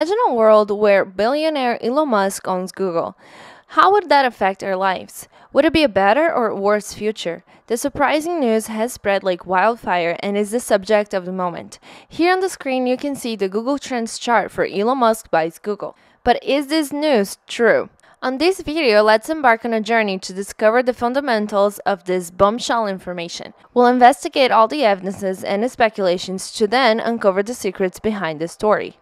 Imagine a world where billionaire Elon Musk owns Google. How would that affect our lives? Would it be a better or worse future? The surprising news has spread like wildfire and is the subject of the moment. Here on the screen you can see the Google Trends chart for Elon Musk buys Google. But is this news true? On this video, let's embark on a journey to discover the fundamentals of this bombshell information. We'll investigate all the evidences and the speculations to then uncover the secrets behind the story.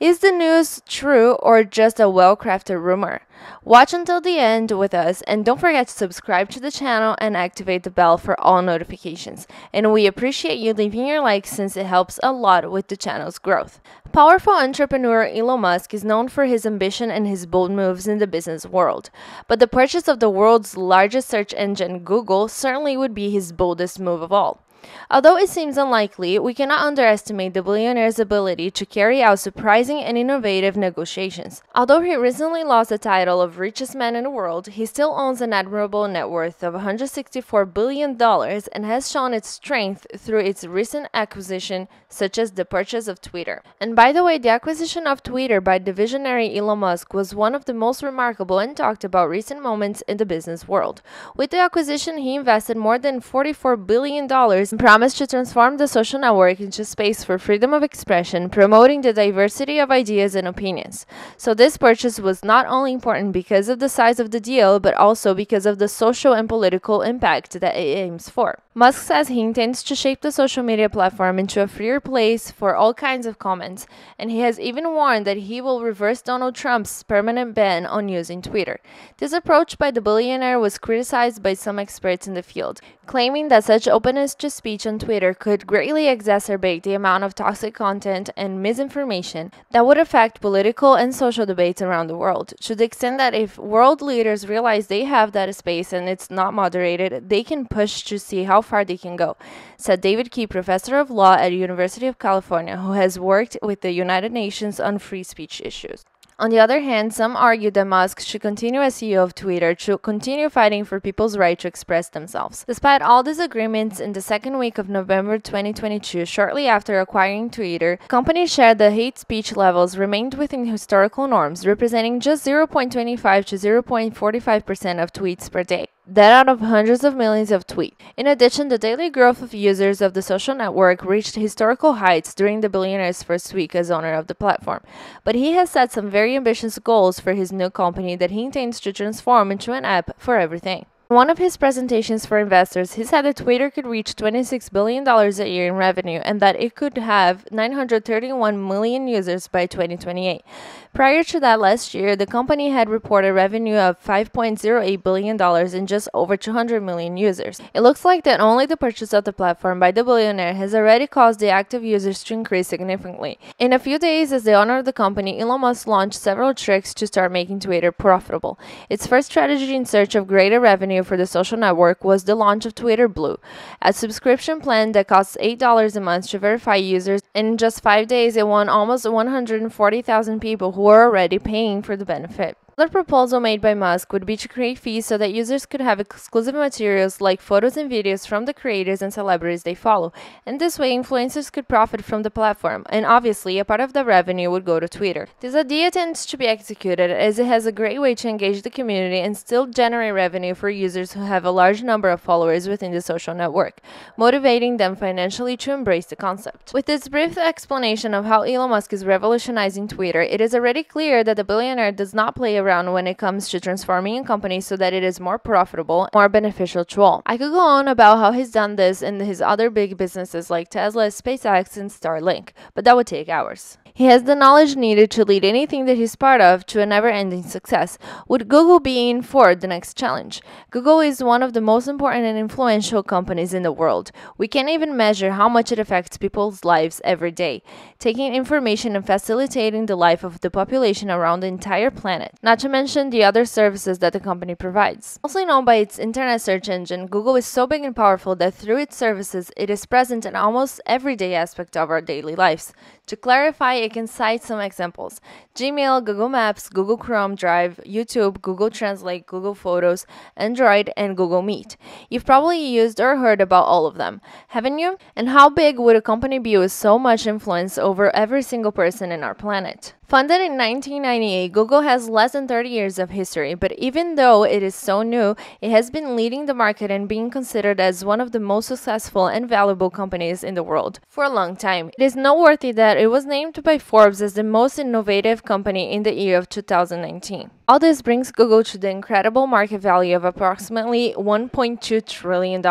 Is the news true or just a well-crafted rumor? Watch until the end with us and don't forget to subscribe to the channel and activate the bell for all notifications. And we appreciate you leaving your like since it helps a lot with the channel's growth. Powerful entrepreneur Elon Musk is known for his ambition and his bold moves in the business world. But the purchase of the world's largest search engine, Google, certainly would be his boldest move of all. Although it seems unlikely, we cannot underestimate the billionaire's ability to carry out surprising and innovative negotiations. Although he recently lost the title of richest man in the world, he still owns an admirable net worth of $164 billion and has shown its strength through its recent acquisition, such as the purchase of Twitter. And by the way, the acquisition of Twitter by the visionary Elon Musk was one of the most remarkable and talked about recent moments in the business world. With the acquisition, he invested more than $44 billion promised to transform the social network into a space for freedom of expression, promoting the diversity of ideas and opinions. So this purchase was not only important because of the size of the deal, but also because of the social and political impact that it aims for. Musk says he intends to shape the social media platform into a freer place for all kinds of comments, and he has even warned that he will reverse Donald Trump's permanent ban on using Twitter. This approach by the billionaire was criticized by some experts in the field, claiming that such openness to speech on Twitter could greatly exacerbate the amount of toxic content and misinformation that would affect political and social debates around the world, to the extent that if world leaders realize they have that space and it's not moderated, they can push to see how far they can go, said David Key, professor of law at the University of California, who has worked with the United Nations on free speech issues. On the other hand, some argue that Musk should continue as CEO of Twitter to continue fighting for people's right to express themselves. Despite all disagreements, in the second week of November 2022, shortly after acquiring Twitter, the company shared that hate speech levels remained within historical norms, representing just 0.25 to 0.45% of tweets per day. That out of hundreds of millions of tweets. In addition, the daily growth of users of the social network reached historical heights during the billionaire's first week as owner of the platform. But he has set some very ambitious goals for his new company that he intends to transform into an app for everything. In one of his presentations for investors, he said that Twitter could reach $26 billion a year in revenue and that it could have 931 million users by 2028. Prior to that, last year, the company had reported revenue of $5.08 billion and just over 200 million users. It looks like that only the purchase of the platform by the billionaire has already caused the active users to increase significantly. In a few days, as the owner of the company, Elon Musk launched several tricks to start making Twitter profitable. Its first strategy in search of greater revenue for the social network was the launch of Twitter Blue, a subscription plan that costs $8 a month to verify users, and in just 5 days it won almost 140,000 people who were already paying for the benefit. Another proposal made by Musk would be to create feeds so that users could have exclusive materials like photos and videos from the creators and celebrities they follow, and this way influencers could profit from the platform, and obviously a part of the revenue would go to Twitter. This idea tends to be executed as it has a great way to engage the community and still generate revenue for users who have a large number of followers within the social network, motivating them financially to embrace the concept. With this brief explanation of how Elon Musk is revolutionizing Twitter, it is already clear that the billionaire does not play a when it comes to transforming a company so that it is more profitable, more beneficial to all. I could go on about how he's done this in his other big businesses like Tesla, SpaceX, and Starlink, but that would take hours. He has the knowledge needed to lead anything that he's part of to a never-ending success. Would Google be in for the next challenge? Google is one of the most important and influential companies in the world. We can't even measure how much it affects people's lives every day, taking information and facilitating the life of the population around the entire planet, not to mention the other services that the company provides. Mostly known by its internet search engine, Google is so big and powerful that through its services, it is present in almost every day aspect of our daily lives. To clarify, I can cite some examples: Gmail, Google Maps, Google Chrome, Drive, YouTube, Google Translate, Google Photos, Android, and Google Meet. You've probably used or heard about all of them, haven't you? And how big would a company be with so much influence over every single person in our planet? Founded in 1998, Google has less than 30 years of history, but even though it is so new, it has been leading the market and being considered as one of the most successful and valuable companies in the world for a long time. It is noteworthy that it was named by Forbes as the most innovative company in the year of 2019. All this brings Google to the incredible market value of approximately $1.2 trillion.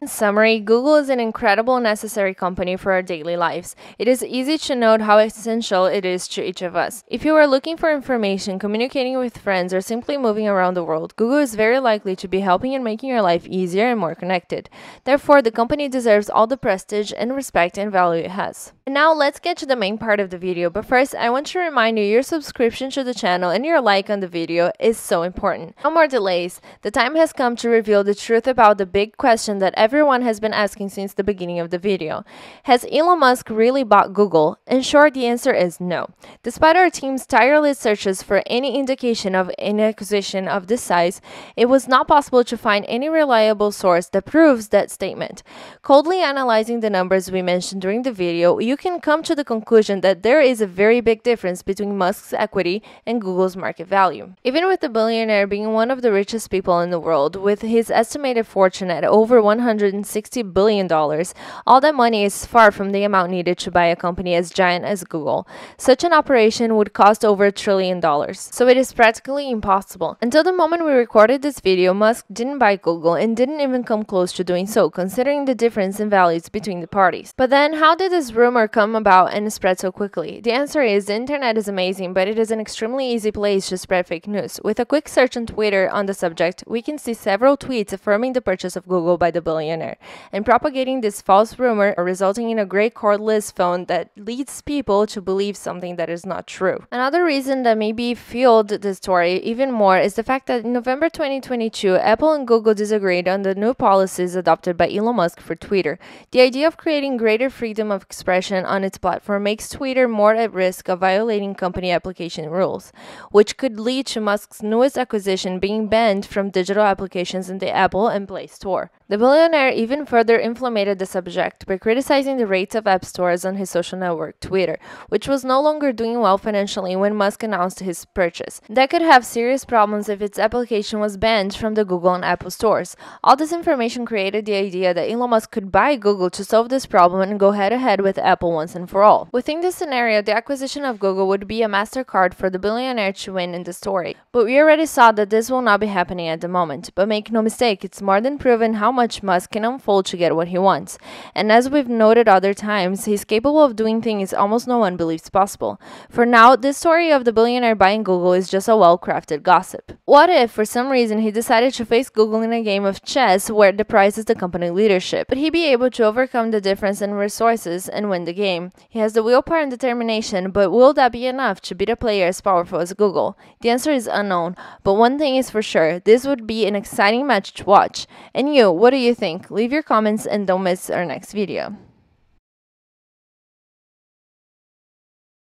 In summary, Google is an incredible and necessary company for our daily lives. It is easy to note how essential it is to each of us. If you are looking for information, communicating with friends, or simply moving around the world, Google is very likely to be helping and making your life easier and more connected. Therefore, the company deserves all the prestige and respect and value it has. And now let's get to the main part of the video, but first I want to remind you your subscription to the channel and your like on the video is so important. No more delays. The time has come to reveal the truth about the big question that everyone has been asking since the beginning of the video. Has Elon Musk really bought Google? In short, the answer is no. Despite our team's tireless searches for any indication of an acquisition of this size, it was not possible to find any reliable source that proves that statement. Coldly analyzing the numbers we mentioned during the video, you can come to the conclusion that there is a very big difference between Musk's equity and Google's market value. Even with the billionaire being one of the richest people in the world, with his estimated fortune at over $160 billion, all that money is far from the amount needed to buy a company as giant as Google. Such an operation would cost over $1 trillion, so it is practically impossible. Until the moment we recorded this video, Musk didn't buy Google and didn't even come close to doing so, considering the difference in values between the parties. But then, how did this rumor come about and spread so quickly? The answer is, the internet is amazing, but it is an extremely easy place to spread fake news. With a quick search on Twitter on the subject, we can see several tweets affirming the purchase of Google by the billionaire, and propagating this false rumor, resulting in a great cordless phone that leads people to believe something that is not true. Another reason that maybe fueled the story even more is the fact that in November 2022, Apple and Google disagreed on the new policies adopted by Elon Musk for Twitter. The idea of creating greater freedom of expression on its platform makes Twitter more at risk of violating company application rules, which could lead to Musk's newest acquisition being banned from digital applications in the Apple and Play Store. The billionaire even further inflamed the subject by criticizing the rates of app stores on his social network, Twitter, which was no longer doing well financially when Musk announced his purchase. That could have serious problems if its application was banned from the Google and Apple stores. All this information created the idea that Elon Musk could buy Google to solve this problem and go head-to-head with Apple once and for all. Within this scenario, the acquisition of Google would be a mastercard for the billionaire to win in the story. But we already saw that this will not be happening at the moment. But make no mistake, it's more than proven how much Musk can unfold to get what he wants. And as we've noted other times, he's capable of doing things almost no one believes possible. For now, this story of the billionaire buying Google is just a well-crafted gossip. What if, for some reason, he decided to face Google in a game of chess where the prize is the company leadership? Would he be able to overcome the difference in resources and win the game? He has the willpower and determination, but will that be enough to beat a player as powerful as Google? The answer is unknown, but one thing is for sure, this would be an exciting match to watch. And you, what do you think? Leave your comments and don't miss our next video.